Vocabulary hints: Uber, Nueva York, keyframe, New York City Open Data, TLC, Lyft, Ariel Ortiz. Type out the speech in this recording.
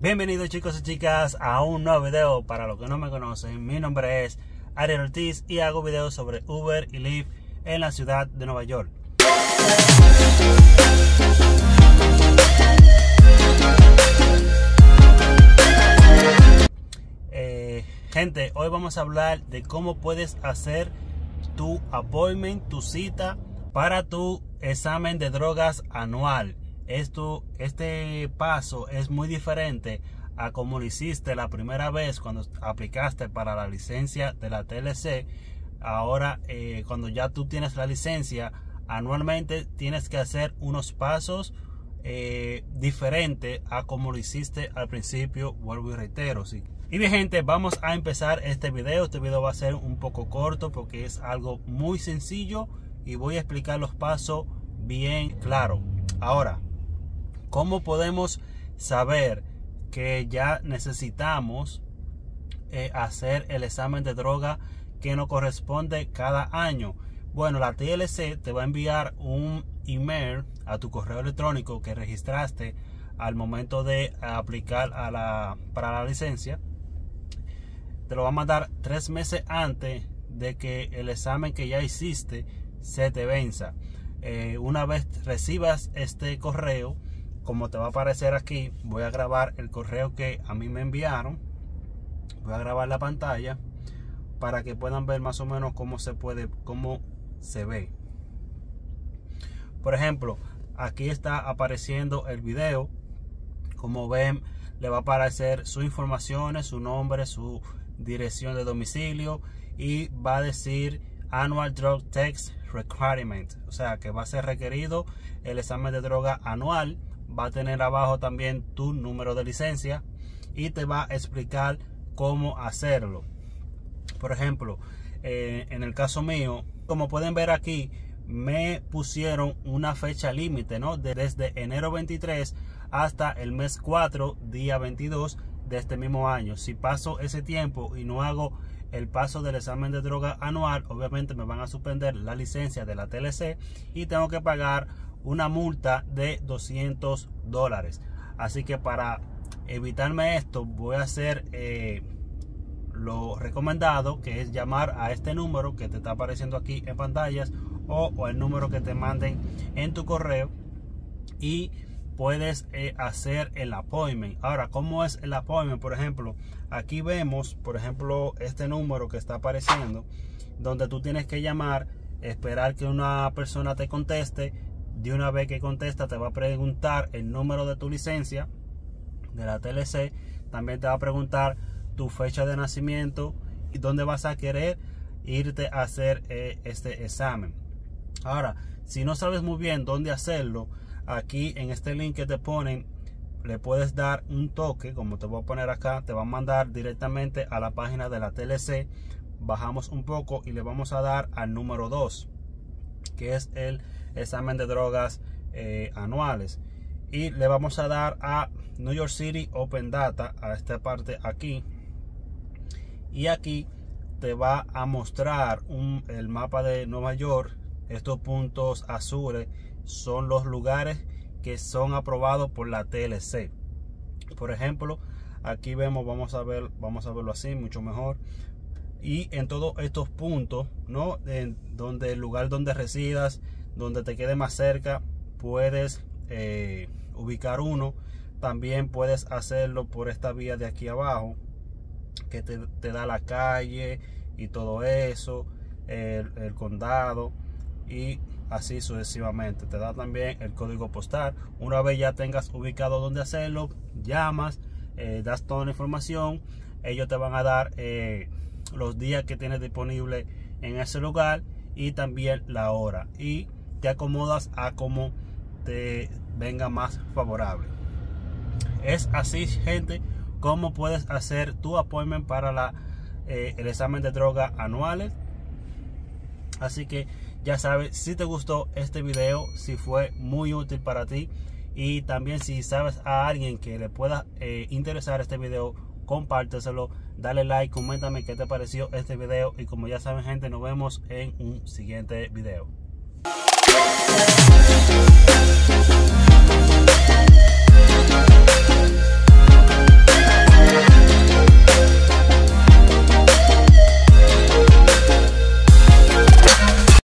Bienvenidos chicos y chicas a un nuevo video. Para los que no me conocen, mi nombre es Ariel Ortiz y hago videos sobre Uber y Lyft en la ciudad de Nueva York. Gente, hoy vamos a hablar de cómo puedes hacer tu appointment, tu cita para tu examen de drogas anual. Este paso es muy diferente a como lo hiciste la primera vez cuando aplicaste para la licencia de la TLC. Ahora, cuando ya tú tienes la licencia, anualmente tienes que hacer unos pasos diferentes a como lo hiciste al principio. Vuelvo y reitero, ¿sí? Y bien gente, vamos a empezar este video. Este video va a ser un poco corto porque es algo muy sencillo y voy a explicar los pasos bien claro. Ahora, ¿cómo podemos saber que ya necesitamos hacer el examen de droga que nos corresponde cada año? Bueno, la TLC te va a enviar un email a tu correo electrónico que registraste al momento de aplicar para la licencia. Te lo va a mandar 3 meses antes de que el examen que ya hiciste se te venza. Una vez recibas este correo, como te va a aparecer aquí, voy a grabar el correo que a mí me enviaron. Voy a grabar la pantalla para que puedan ver más o menos cómo se ve. Por ejemplo, aquí está apareciendo el video. Como ven, le va a aparecer sus informaciones, su nombre, su dirección de domicilio y va a decir Annual Drug Test Requirement, o sea que va a ser requerido el examen de droga anual. Va a tener abajo también tu número de licencia y te va a explicar cómo hacerlo. Por ejemplo, en el caso mío, como pueden ver aquí, me pusieron una fecha límite, ¿no? Desde enero 23 hasta el mes 4, día 22 de este mismo año. Si paso ese tiempo y no hago el paso del examen de droga anual, obviamente me van a suspender la licencia de la TLC y tengo que pagar una multa de $200. Así que para evitarme esto, voy a hacer lo recomendado, que es llamar a este número que te está apareciendo aquí en pantallas o el número que te manden en tu correo, y puedes hacer el appointment. Ahora, ¿cómo es el appointment? Por ejemplo, aquí vemos, por ejemplo, este número que está apareciendo, donde tú tienes que llamar, esperar que una persona te conteste. De una vez que contesta, te va a preguntar el número de tu licencia de la TLC. También te va a preguntar tu fecha de nacimiento y dónde vas a querer irte a hacer este examen. Ahora, si no sabes muy bien dónde hacerlo, aquí en este link que te ponen, le puedes dar un toque, como te voy a poner acá. Te va a mandar directamente a la página de la TLC. Bajamos un poco y le vamos a dar al número 2, que es el examen de drogas anuales. Y le vamos a dar a New York City Open Data, a esta parte aquí. Y aquí te va a mostrar el mapa de Nueva York. Estos puntos azules son los lugares que son aprobados por la TLC. Por ejemplo, aquí vemos, vamos a verlo así mucho mejor. Y en todos estos puntos, ¿no?, en donde el lugar donde residas, donde te quede más cerca, puedes ubicar uno. También puedes hacerlo por esta vía de aquí abajo, que te da la calle y todo eso, el condado y así sucesivamente. Te da también el código postal. Una vez ya tengas ubicado dónde hacerlo, llamas, das toda la información. Ellos te van a dar los días que tienes disponible en ese lugar y también la hora, y te acomodas a como te venga más favorable. Es así, gente, como puedes hacer tu appointment para el examen de droga anuales. Así que ya sabes, si te gustó este video, si fue muy útil para ti, y también si sabes a alguien que le pueda interesar este video, compárteselo, dale like, coméntame qué te pareció este video, y como ya saben gente, nos vemos en un siguiente video.